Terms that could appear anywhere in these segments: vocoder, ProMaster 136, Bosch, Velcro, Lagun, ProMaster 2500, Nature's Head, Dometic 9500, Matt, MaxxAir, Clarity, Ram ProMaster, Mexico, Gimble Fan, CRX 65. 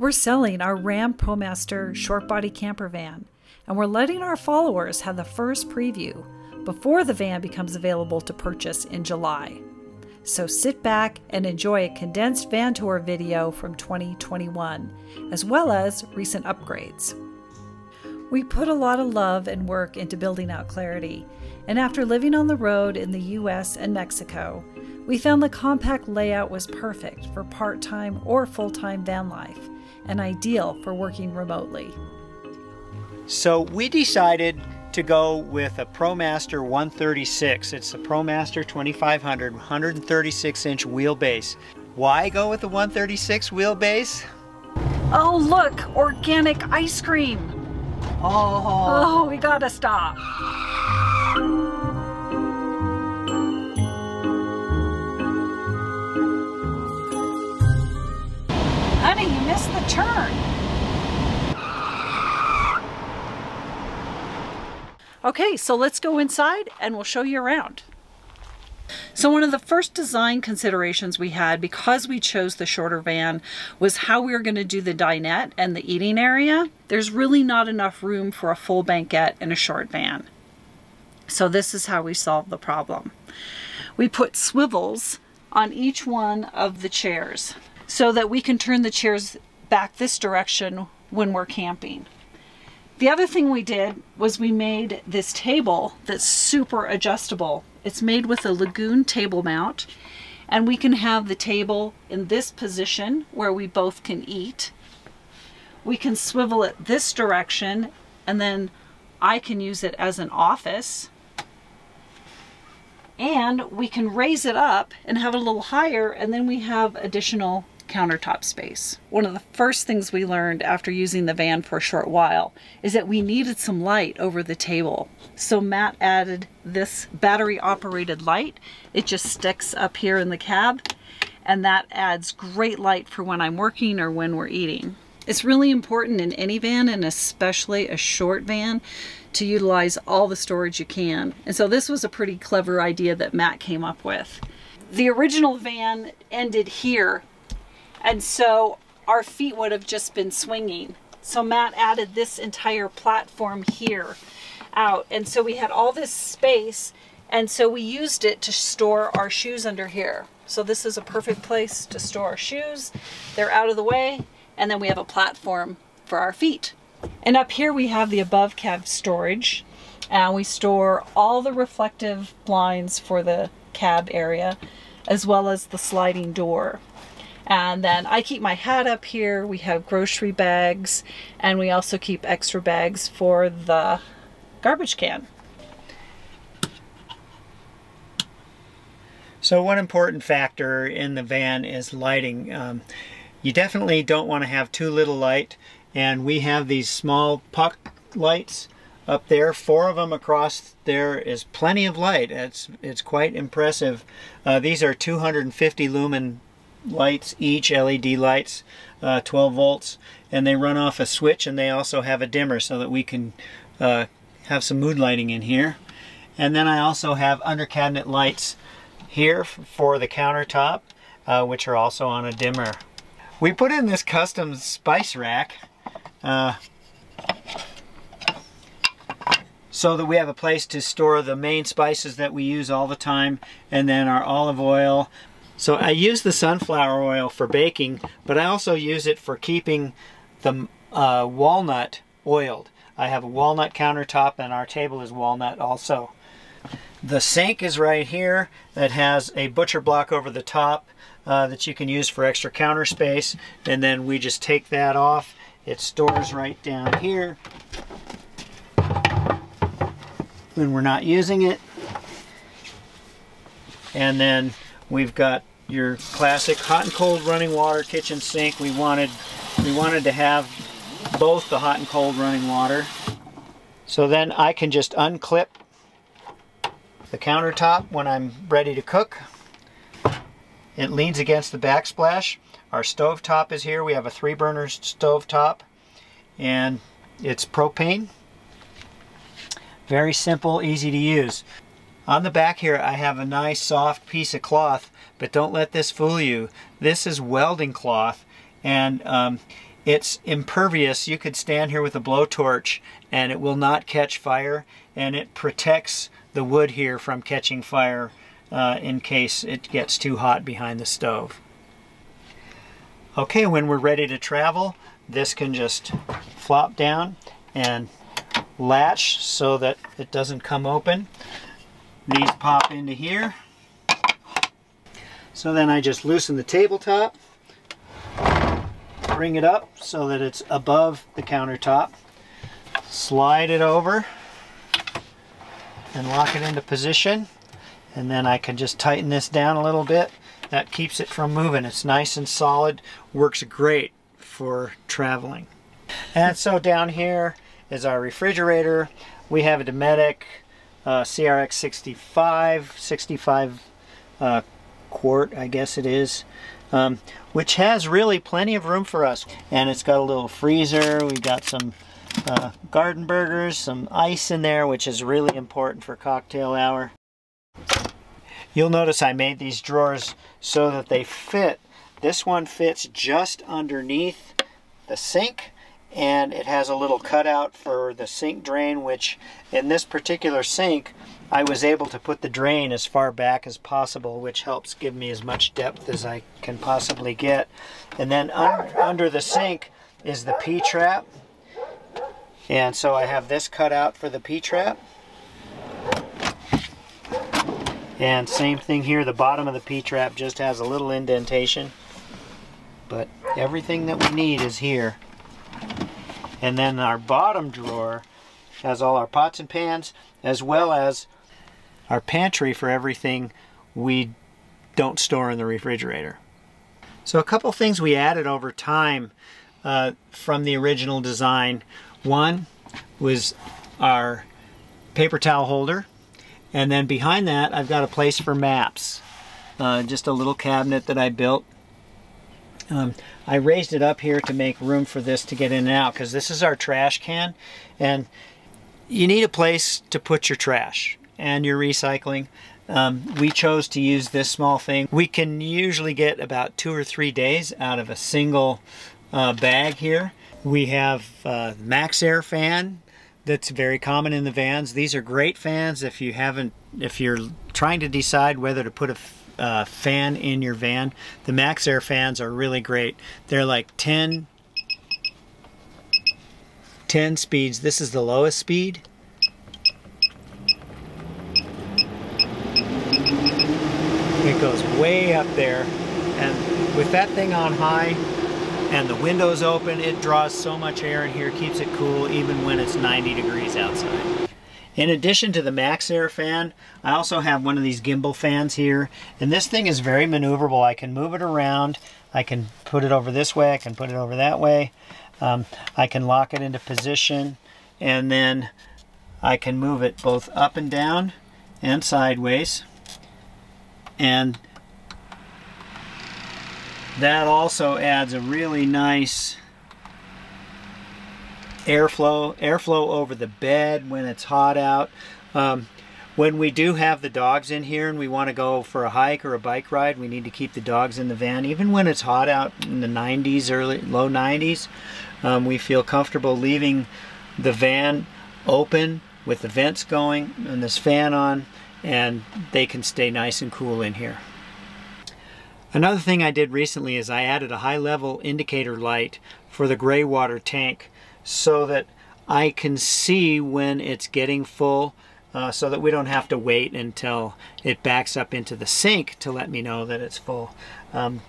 We're selling our Ram ProMaster short body camper van, and we're letting our followers have the first preview before the van becomes available to purchase in July. So sit back and enjoy a condensed van tour video from 2021, as well as recent upgrades. We put a lot of love and work into building out Clarity, and after living on the road in the US and Mexico, we found the compact layout was perfect for part-time or full-time van life, and ideal for working remotely. So we decided to go with a ProMaster 136. It's the ProMaster 2500, 136-inch wheelbase. Why go with the 136 wheelbase? Oh, look, organic ice cream. Oh, we gotta stop. Honey, you missed the turn. Okay, so let's go inside and we'll show you around. So one of the first design considerations we had, because we chose the shorter van, was how we were going to do the dinette and the eating area. There's really not enough room for a full banquette in a short van. So this is how we solved the problem. We put swivels on each one of the chairs so that we can turn the chairs back this direction when we're camping. The other thing we did was we made this table that's super adjustable. It's made with a Lagun table mount, and we can have the table in this position where we both can eat. We can swivel it this direction, and then I can use it as an office. And we can raise it up and have it a little higher, and then we have additional countertop space. One of the first things we learned after using the van for a short while is that we needed some light over the table. So Matt added this battery operated light. It just sticks up here in the cab, and that adds great light for when I'm working or when we're eating. It's really important in any van, and especially a short van, to utilize all the storage you can. And so this was a pretty clever idea that Matt came up with. The original van ended here, and so our feet would have just been swinging. So Matt added this entire platform here out. And so we had all this space, and so we used it to store our shoes under here. So this is a perfect place to store our shoes. They're out of the way, and then we have a platform for our feet. And up here we have the above cab storage, and we store all the reflective blinds for the cab area, as well as the sliding door. And then I keep my hat up here. We have grocery bags, and we also keep extra bags for the garbage can. So one important factor in the van is lighting. You definitely don't want to have too little light, and we have these small puck lights up there, 4 of them across. There is plenty of light. It's quite impressive. These are 250 lumen lights each, LED lights, 12 volts, and they run off a switch, and they also have a dimmer so that we can have some mood lighting in here. And then I also have under cabinet lights here for the countertop, which are also on a dimmer. We put in this custom spice rack so that we have a place to store the main spices that we use all the time, and then our olive oil. So I use the sunflower oil for baking, but I also use it for keeping the walnut oiled. I have a walnut countertop, and our table is walnut also. The sink is right here that has a butcher block over the top that you can use for extra counter space, and then we just take that off. It stores right down here when we're not using it. And then we've got your classic hot and cold running water kitchen sink. We wanted to have both the hot and cold running water. So then I can just unclip the countertop when I'm ready to cook. It leans against the backsplash. Our stovetop is here. We have a 3-burner stovetop, and it's propane. Very simple, easy to use. On the back here, I have a nice soft piece of cloth, but don't let this fool you. This is welding cloth, and It's impervious. You could stand here with a blowtorch and it will not catch fire, and it protects the wood here from catching fire in case it gets too hot behind the stove. Okay, when we're ready to travel, this can just flop down and latch so that it doesn't come open. These pop into here. So then I just loosen the tabletop, bring it up so that it's above the countertop, slide it over and lock it into position, and then I can just tighten this down a little bit. That keeps it from moving. It's nice and solid, works great for traveling. And so down here is our refrigerator. We have a Dometic CRX 65 quart, I guess it is, which has really plenty of room for us. And it's got a little freezer. We've got some garden burgers, some ice in there, which is really important for cocktail hour. You'll notice I made these drawers so that they fit. This one fits just underneath the sink, and it has a little cutout for the sink drain, which in this particular sink, I was able to put the drain as far back as possible, which helps give me as much depth as I can possibly get. And then under the sink is the P-trap. And so I have this cutout for the P-trap. And same thing here, the bottom of the P-trap just has a little indentation. But everything that we need is here. And then our bottom drawer has all our pots and pans, as well as our pantry for everything we don't store in the refrigerator. So a couple things we added over time from the original design. One was our paper towel holder, and then behind that I've got a place for maps. Just a little cabinet that I built. I raised it up here to make room for this to get in and out, because this is our trash can, and you need a place to put your trash and your recycling. We chose to use this small thing. We can usually get about 2 or 3 days out of a single bag here. We have a MaxxAir fan that's very common in the vans. These are great fans if you're trying to decide whether to put a fan in your van. The MaxxAir fans are really great. They're like 10 speeds. This is the lowest speed. It goes way up there, and with that thing on high and the windows open, it draws so much air in here, keeps it cool even when it's 90 degrees outside. In addition to the MaxxAir fan, I also have one of these gimbal fans here, and this thing is very maneuverable. I can move it around. I can put it over this way. I can put it over that way. I can lock it into position, and then I can move it both up and down and sideways. And that also adds a really nice airflow over the bed when it's hot out. When we do have the dogs in here and we want to go for a hike or a bike ride, we need to keep the dogs in the van. Even when it's hot out in the 90s, early low 90s, we feel comfortable leaving the van open with the vents going and this fan on, and they can stay nice and cool in here. Another thing I did recently is I added a high-level indicator light for the gray water tank so that I can see when it's getting full, so that we don't have to wait until it backs up into the sink to let me know that it's full.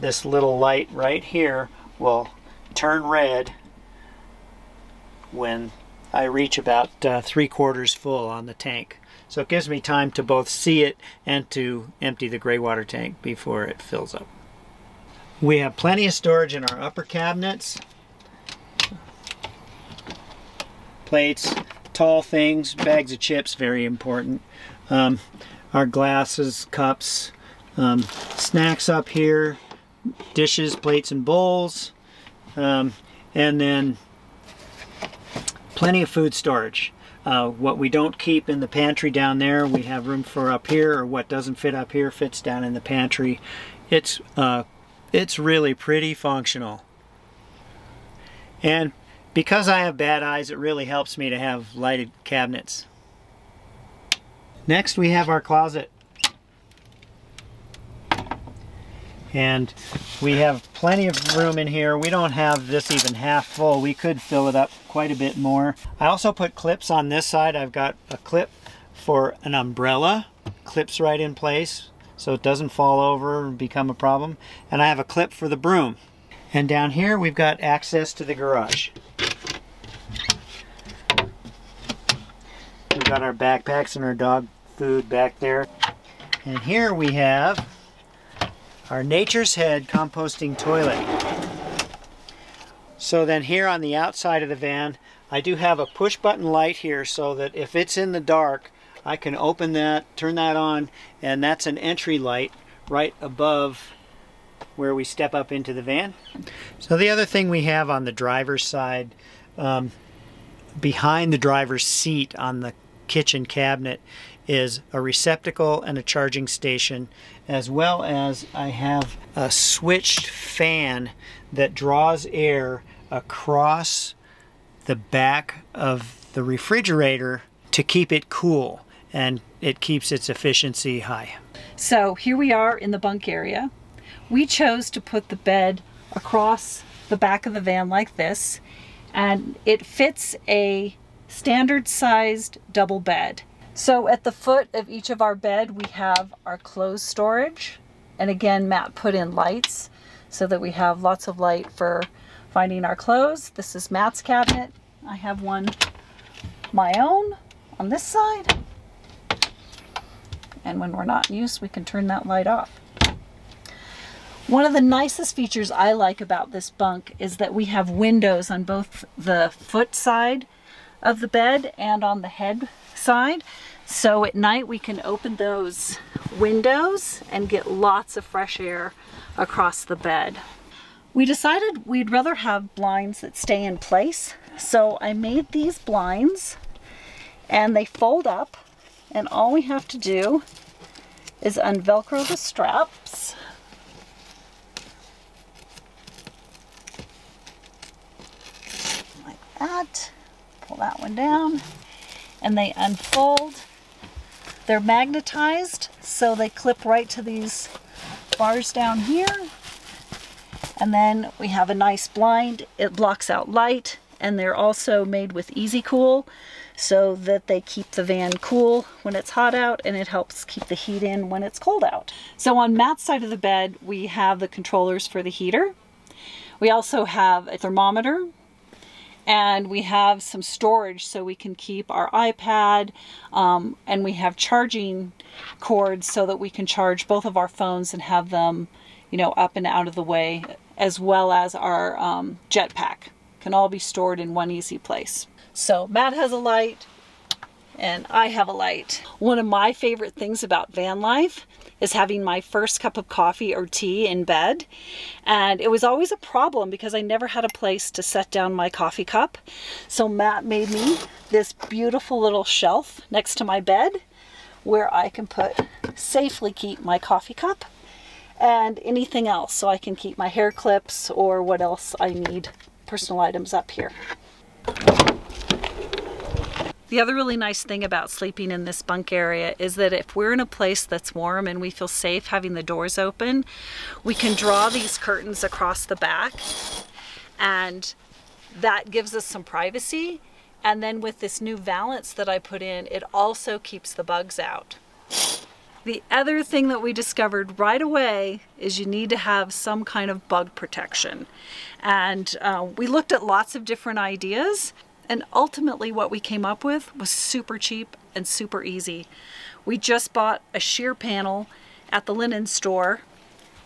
This little light right here will turn red when I reach about 3/4 full on the tank. So it gives me time to both see it and to empty the gray water tank before it fills up. We have plenty of storage in our upper cabinets. Plates, tall things, bags of chips, very important. Our glasses, cups, snacks up here, dishes, plates and bowls, and then plenty of food storage. What we don't keep in the pantry down there, we have room for up here, or what doesn't fit up here fits down in the pantry. It's really pretty functional. And because I have bad eyes, it really helps me to have lighted cabinets. Next we have our closet. And we have plenty of room in here. We don't have this even half full. We could fill it up quite a bit more. I also put clips on this side. I've got a clip for an umbrella. Clips right in place so it doesn't fall over and become a problem. And I have a clip for the broom. And down here we've got access to the garage. We've got our backpacks and our dog food back there. And here we have our Nature's Head composting toilet. So then here on the outside of the van, I do have a push button light here so that if it's in the dark, I can open that, turn that on, and that's an entry light right above where we step up into the van. So the other thing we have on the driver's side, behind the driver's seat on the kitchen cabinet, is a receptacle and a charging station, as well as I have a switched fan that draws air across the back of the refrigerator to keep it cool, and it keeps its efficiency high. So here we are in the bunk area. We chose to put the bed across the back of the van like this, and it fits a standard sized double bed. So at the foot of each of our bed, we have our clothes storage. And again, Matt put in lights so that we have lots of light for finding our clothes. This is Matt's cabinet. I have one my own on this side. And when we're not in use, we can turn that light off. One of the nicest features I like about this bunk is that we have windows on both the foot side of the bed and on the head side. So at night we can open those windows and get lots of fresh air across the bed. We decided we'd rather have blinds that stay in place. So I made these blinds and they fold up, and all we have to do is unvelcro the straps. Like that. Pull that one down. And they unfold. They're magnetized, so they clip right to these bars down here. And then we have a nice blind. It blocks out light, and they're also made with EasyCool so that they keep the van cool when it's hot out, and it helps keep the heat in when it's cold out. So on Matt's side of the bed, we have the controllers for the heater. We also have a thermometer, and we have some storage so we can keep our iPad, and we have charging cords so that we can charge both of our phones and have them, you know, up and out of the way, as well as our jetpack can all be stored in one easy place. So Matt has a light and I have a light. One of my favorite things about van life is having my first cup of coffee or tea in bed. And it was always a problem because I never had a place to set down my coffee cup. So Matt made me this beautiful little shelf next to my bed where I can safely keep my coffee cup and anything else. So I can keep my hair clips or what else I need, personal items up here. The other really nice thing about sleeping in this bunk area is that if we're in a place that's warm and we feel safe having the doors open, we can draw these curtains across the back, and that gives us some privacy. And then with this new valance that I put in, it also keeps the bugs out. The other thing that we discovered right away is you need to have some kind of bug protection. And we looked at lots of different ideas. And ultimately what we came up with was super cheap and super easy. We just bought a shear panel at the linen store.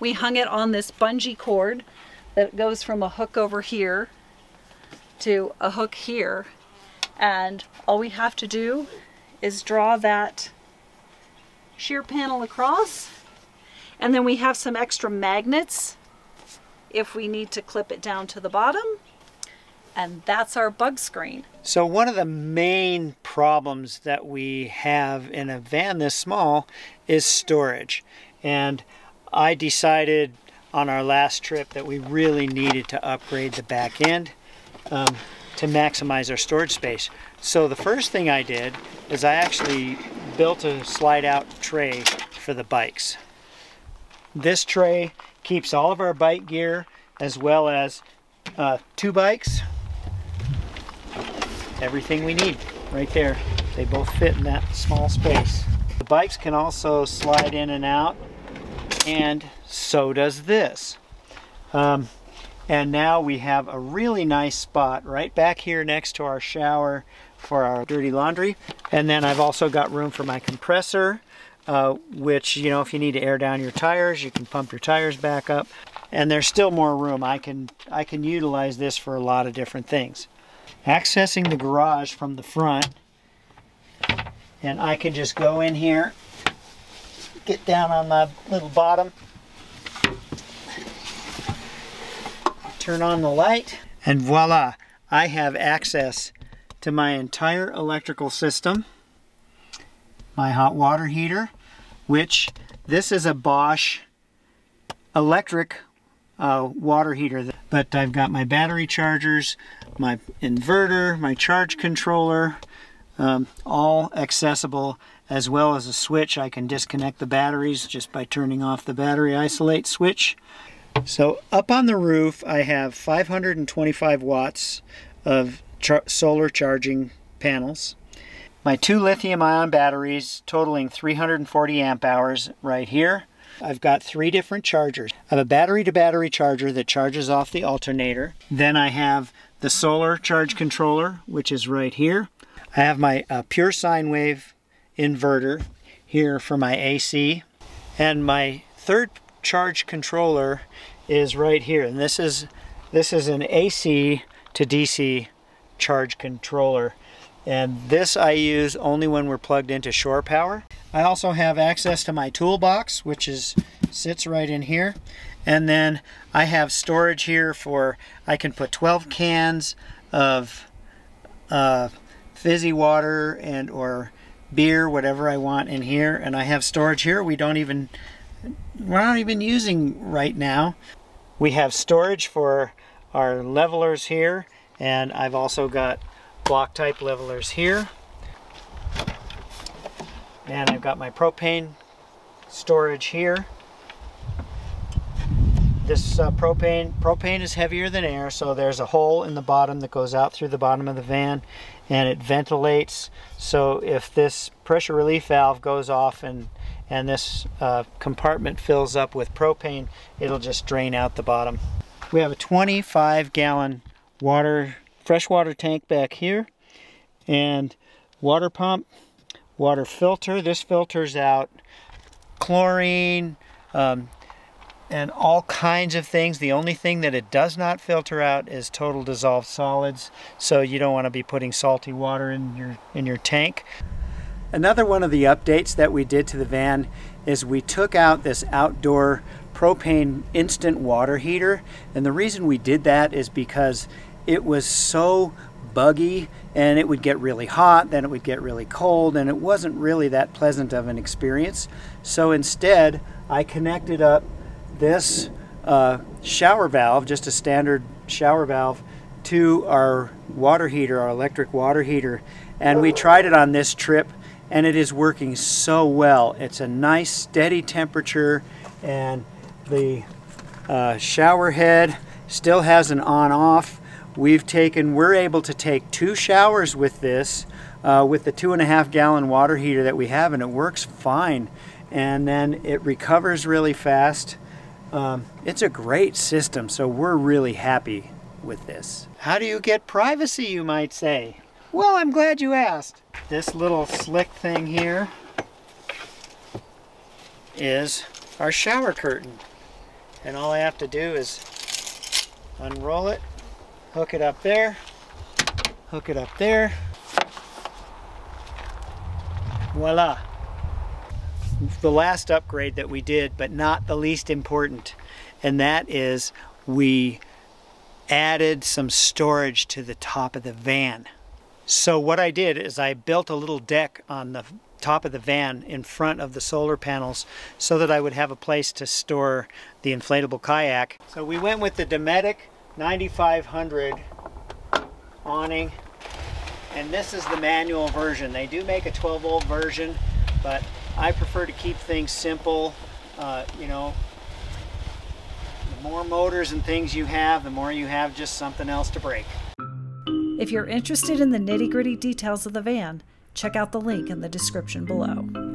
We hung it on this bungee cord that goes from a hook over here to a hook here. And all we have to do is draw that shear panel across. And then we have some extra magnets if we need to clip it down to the bottom. And that's our bug screen. So one of the main problems that we have in a van this small is storage. And I decided on our last trip that we really needed to upgrade the back end. to maximize our storage space. So the first thing I did is I actually built a slide out tray for the bikes. This tray keeps all of our bike gear, as well as two bikes, everything we need right there. They both fit in that small space. The bikes can also slide in and out, and so does this. And now we have a really nice spot right back here next to our shower for our dirty laundry. And then I've also got room for my compressor, which, you know, if you need to air down your tires, you can pump your tires back up. And there's still more room. I can utilize this for a lot of different things. Accessing the garage from the front, and I can just go in here, get down on my little bottom, turn on the light, and voila, I have access to my entire electrical system, my hot water heater, which this is a Bosch electric water heater, but I've got my battery chargers, my inverter, my charge controller, all accessible, as well as a switch. I can disconnect the batteries just by turning off the battery isolate switch. So up on the roof, I have 525 watts of solar charging panels. My two lithium-ion batteries totaling 340 amp hours right here. I've got three different chargers. I have a battery-to-battery charger that charges off the alternator. Then I have the solar charge controller, which is right here. I have my pure sine wave inverter here for my AC. And my third charge controller is right here, and this is an AC to DC charge controller, and this I use only when we're plugged into shore power. I also have access to my toolbox, which sits right in here, and then I have storage here for, I can put 12 cans of fizzy water and or beer, whatever I want, in here. And I have storage here. We're not even using right now. We have storage for our levelers here, and I've also got block type levelers here. And I've got my propane storage here. This propane is heavier than air, so there's a hole in the bottom that goes out through the bottom of the van, and it ventilates. So if this pressure relief valve goes off and this compartment fills up with propane, it'll just drain out the bottom. We have a 25-gallon freshwater tank back here, and water pump, water filter. This filters out chlorine and all kinds of things. The only thing that it does not filter out is total dissolved solids, so you don't want to be putting salty water in your tank. Another one of the updates that we did to the van is we took out this outdoor propane instant water heater, and the reason we did that is because it was so buggy, and it would get really hot, then it would get really cold, and it wasn't really that pleasant of an experience. So instead, I connected up this shower valve, just a standard shower valve, to our water heater, our electric water heater, and we tried it on this trip, and it is working so well. It's a nice steady temperature, and the shower head still has an on-off. We're able to take two showers with this, with the 2.5 gallon water heater that we have, and it works fine. And then it recovers really fast. It's a great system, so we're really happy with this. How do you get privacy, you might say? Well, I'm glad you asked. This little slick thing here is our shower curtain. And all I have to do is unroll it, hook it up there, hook it up there. Voila. The last upgrade that we did, but not the least important, and that is we added some storage to the top of the van. So what I did is I built a little deck on the top of the van in front of the solar panels so that I would have a place to store the inflatable kayak. So we went with the Dometic 9500 awning. And this is the manual version. They do make a 12 volt version, but I prefer to keep things simple. You know, the more motors and things you have, the more you have just something else to brake. If you're interested in the nitty-gritty details of the van, check out the link in the description below.